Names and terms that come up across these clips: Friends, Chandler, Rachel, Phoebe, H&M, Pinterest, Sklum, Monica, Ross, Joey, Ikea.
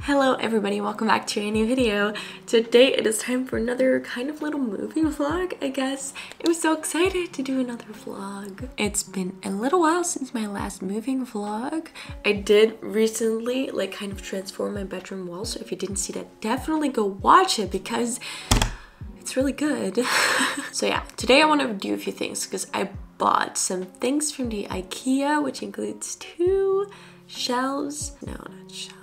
Hello everybody, welcome back to a new video. Today it is time for another kind of little movie vlog, I guess. I'm so excited to do another vlog. It's been a little while since my last moving vlog. I did recently like kind of transform my bedroom wall, so if you didn't see that, definitely go watch it because it's really good. So yeah, today I want to do a few things because I bought some things from the Ikea, which includes two shelves. No, not shelves.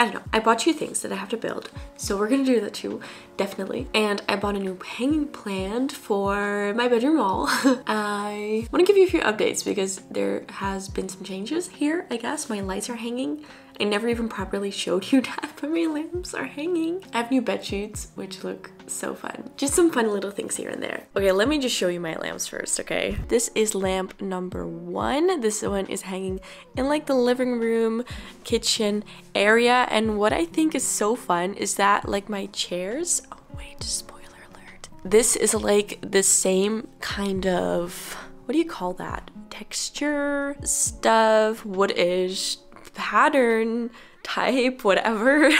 I don't know, I bought two things that I have to build, so we're gonna do that too, definitely. And I bought a new hanging plant for my bedroom wall. I wanna give you a few updates because there has been some changes here, I guess. My lights are hanging. I never even properly showed you that, but my lamps are hanging. I have new bed sheets, which look so fun. Just some fun little things here and there. Okay, let me just show you my lamps first, okay? This is lamp number one. This one is hanging in like the living room, kitchen area. And what I think is so fun is that like my chairs, oh wait, spoiler alert. This is like the same kind of, what do you call that? Texture, stuff, wood-ish, pattern, type, whatever.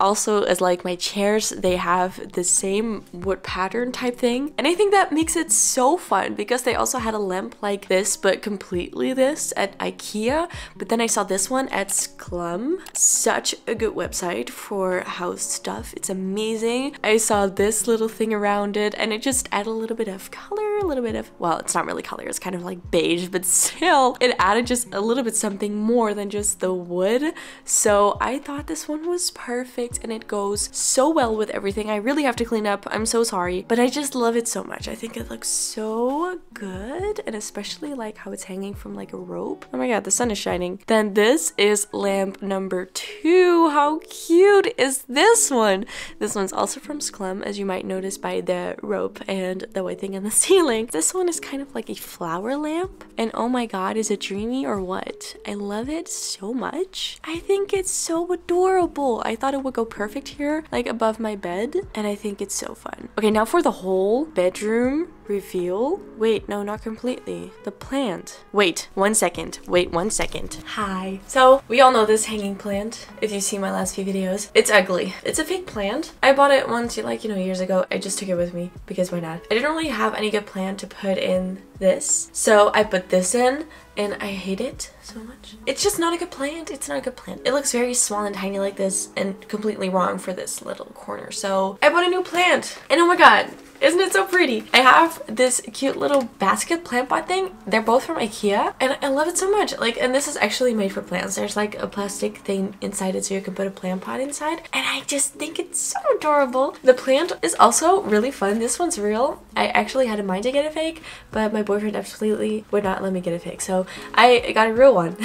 Also, as like my chairs, they have the same wood pattern type thing, and I think that makes it so fun because they also had a lamp like this, but completely this at IKEA, but then I saw this one at Sklum. Such a good website for house stuff, it's amazing. I saw this little thing around it and it just added a little bit of color, a little bit of, well, it's not really color, it's kind of like beige, but still it added just a little bit something more than just the wood. So I thought this one was perfect and it goes so well with everything. I really have to clean up, I'm so sorry, but I just love it so much. I think it looks so good, and especially like how it's hanging from like a rope. Oh my god, the sun is shining. Then this is lamp number two. How cute is this one? This one's also from Sklum, as you might notice by the rope and the white thing in the ceiling. This one is kind of like a flower lamp, and oh my god, is it dreamy or what? I love it so much. I think it's so adorable. I thought it would go perfect here, like above my bed, and I think it's so fun. Okay, now for the whole bedroom reveal. Wait, no, not completely. The plant. Wait, 1 second. Wait, 1 second. Hi. So, we all know this hanging plant. If you see my last few videos, it's ugly. It's a fake plant. I bought it once, like, years ago. I just took it with me because why not? I didn't really have any good plan to put in this, so I put this in, and I hate it so much. It's just not a good plant. It's not a good plant. It looks very small and tiny like this, and completely wrong for this little corner. So I bought a new plant, and oh my god, isn't it so pretty? I have this cute little basket plant pot thing. They're both from IKEA, and I love it so much. Like, and this is actually made for plants. There's like a plastic thing inside it, so you can put a plant pot inside, and I just think it's so adorable. The plant is also really fun. This one's real. I actually had in mind to get a fake, but my boyfriend absolutely would not let me get a fake, so I got a real one.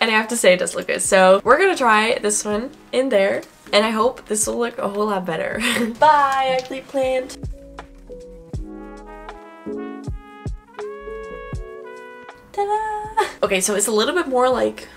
And I have to say, it does look good. So we're gonna try this one in there, and I hope this will look a whole lot better. Bye, ugly plant. Ta-da! Okay, so it's a little bit more like,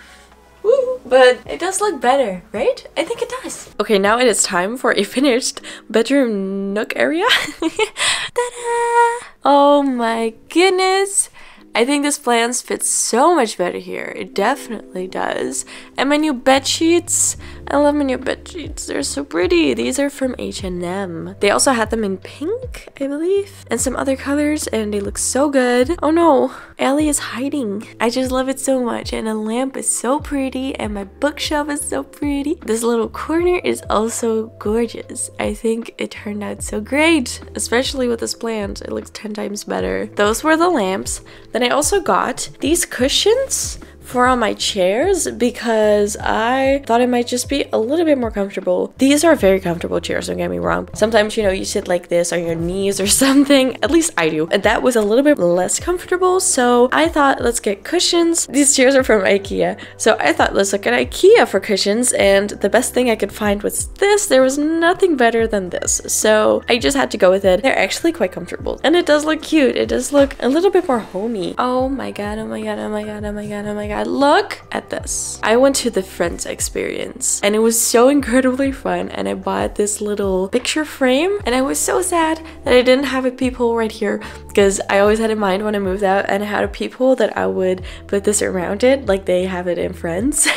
woo, but it does look better, right? I think it does. Okay, now it is time for a finished bedroom nook area. Ta-da! Oh my goodness. I think this plant fits so much better here. It definitely does. And my new bed sheets. I love my new bed sheets. They're so pretty. These are from H&M. They also had them in pink, I believe, and some other colors, and they look so good. Oh no, Ellie is hiding. I just love it so much. And the lamp is so pretty, and my bookshelf is so pretty. This little corner is also gorgeous. I think it turned out so great, especially with this plant. It looks 10 times better. Those were the lamps. Then I also got these cushions for all my chairs because I thought it might just be a little bit more comfortable. These are very comfortable chairs, don't get me wrong. Sometimes, you sit like this on your knees or something. At least I do. And that was a little bit less comfortable, so I thought, let's get cushions. These chairs are from IKEA, so I thought, let's look at IKEA for cushions, and the best thing I could find was this. There was nothing better than this, so I just had to go with it. They're actually quite comfortable, and it does look cute. It does look a little bit more homey. Oh my god, oh my god, oh my god, oh my god, oh my god. Look at this. I went to the Friends experience and it was so incredibly fun, and I bought this little picture frame, and I was so sad that I didn't have a peephole right here because I always had in mind when I moved out and how to peephole that I would put this around it like they have it in Friends.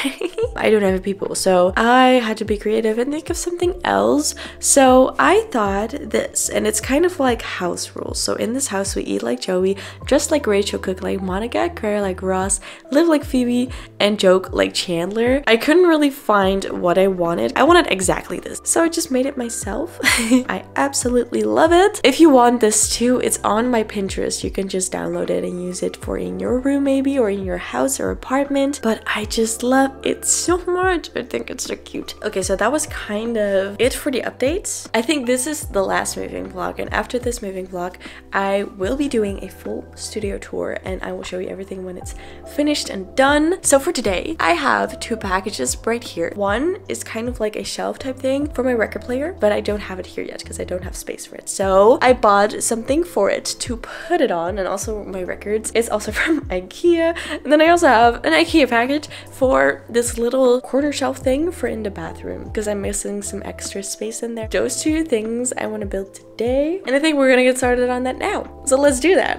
I don't have a peephole, so I had to be creative and think of something else. So I thought this, and it's kind of like house rules. So in this house, we eat like Joey, dress like Rachel, cook like Monica, cry like Ross, live like Phoebe, and joke like Chandler. I couldn't really find what I wanted. I wanted exactly this, so I just made it myself. I absolutely love it. If you want this too, it's on my Pinterest. You can just download it and use it for in your room maybe, or in your house or apartment, but I just love it so much. I think it's so cute. Okay, so that was kind of it for the updates. I think this is the last moving vlog, and after this moving vlog I will be doing a full studio tour and I will show you everything when it's finished and done. So for today I have two packages right here. One is kind of like a shelf type thing for my record player, but I don't have it here yet because I don't have space for it. So I bought something for it to put it on, and also my records. It's also from Ikea. And then I also have an Ikea package for this little corner shelf thing for in the bathroom because I'm missing some extra space in there. Those two things I want to build today, and I think we're gonna get started on that now. So let's do that.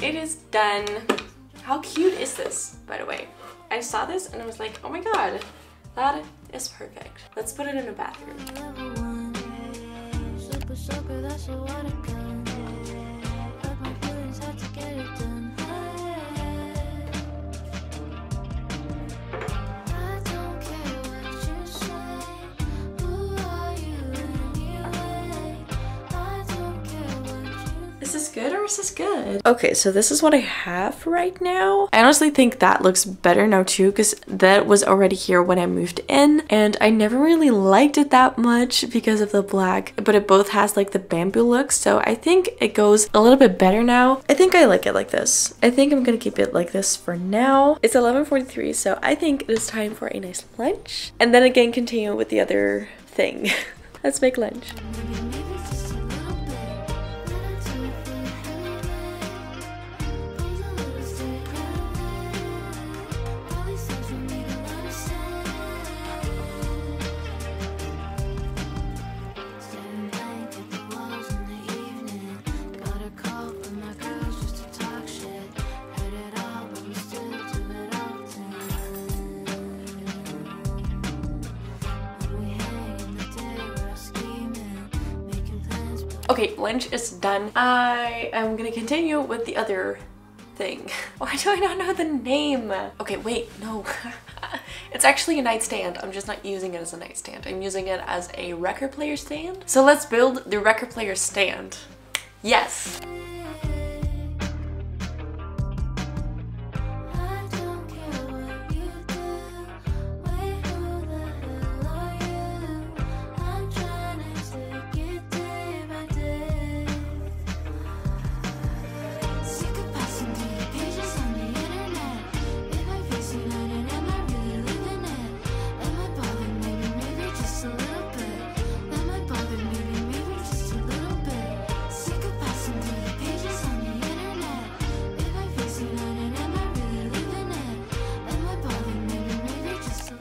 It is done. How cute is this, by the way? I saw this and I was like, oh my god, that is perfect. Let's put it in the bathroom. Good, or is this good? Okay, so this is what I have right now. I honestly think that looks better now too, because that was already here when I moved in and I never really liked it that much because of the black, but it both has like the bamboo look, so I think it goes a little bit better now. I think I like it like this. I think I'm gonna keep it like this for now. It's 11:43, so I think it is time for a nice lunch and then again continue with the other thing. Let's make lunch. Okay, lunch is done. I am gonna continue with the other thing. Why do I not know the name? Okay, wait, no. It's actually a nightstand. I'm just not using it as a nightstand. I'm using it as a record player stand. So let's build the record player stand. Yes.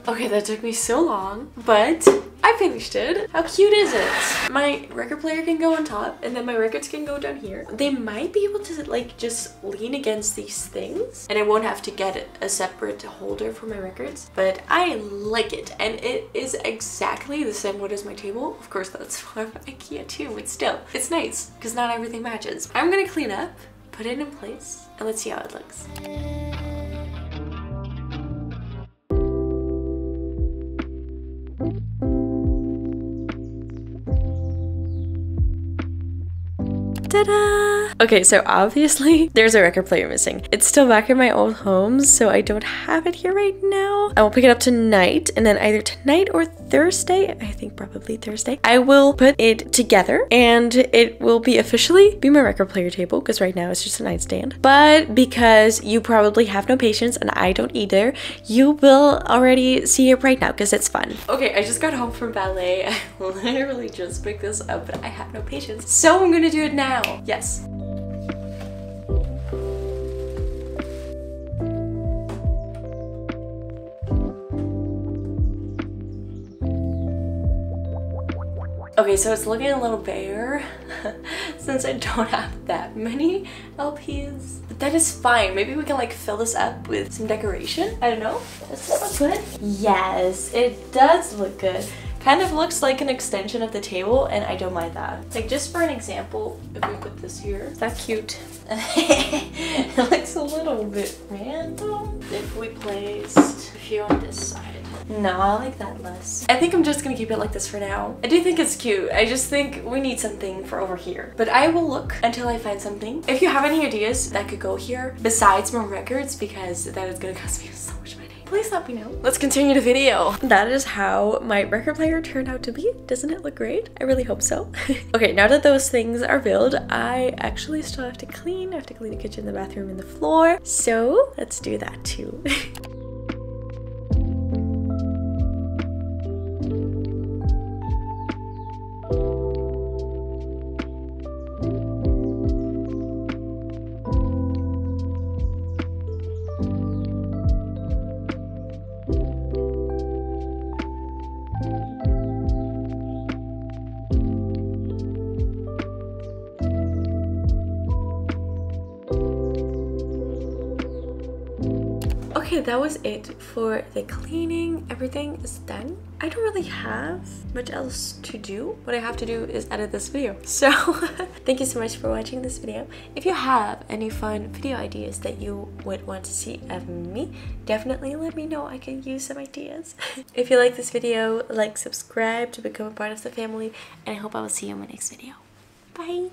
Okay, that took me so long, but I finished it. How cute is it? My record player can go on top and then my records can go down here. They might be able to like just lean against these things and I won't have to get a separate holder for my records, but I like it and it is exactly the same wood as my table. Of course, that's from Ikea too, but still, it's nice because not everything matches. I'm gonna clean up, put it in place, and let's see how it looks. Ta-da! Okay, so obviously there's a record player missing. It's still back in my old home, so I don't have it here right now. I will pick it up tonight, and then either tonight or Thursday, I think probably Thursday, I will put it together and it will be officially be my record player table, because right now it's just a nightstand. But because you probably have no patience and I don't either, you will already see it right now because it's fun. Okay, I just got home from ballet. I literally just picked this up, but I have no patience, so I'm gonna do it now. Yes. Okay, so it's looking a little bare since I don't have that many LPs. But that is fine. Maybe we can like fill this up with some decoration. I don't know. Does this look good? Yes, it does look good. Kind of looks like an extension of the table, and I don't mind that. Like, just for an example, if we put this here, that's cute. It looks a little bit random. If we placed a few on this side. No, I like that less. I think I'm just gonna keep it like this for now. I do think it's cute. I just think we need something for over here. But I will look until I find something. If you have any ideas that could go here, besides more records, because that is gonna cost me so much money, please let me know. Let's continue the video. That is how my record player turned out to be. Doesn't it look great? I really hope so. Okay, now that those things are filled, I actually still have to clean. I have to clean the kitchen, the bathroom, and the floor. So let's do that too. Okay, that was it for the cleaning. Everything is done. I don't really have much else to do. What I have to do is edit this video. So thank you so much for watching this video. If you have any fun video ideas that you would want to see of me, definitely let me know. I can use some ideas. If you like this video, like, subscribe to become a part of the family, and I hope I will see you in my next video. Bye!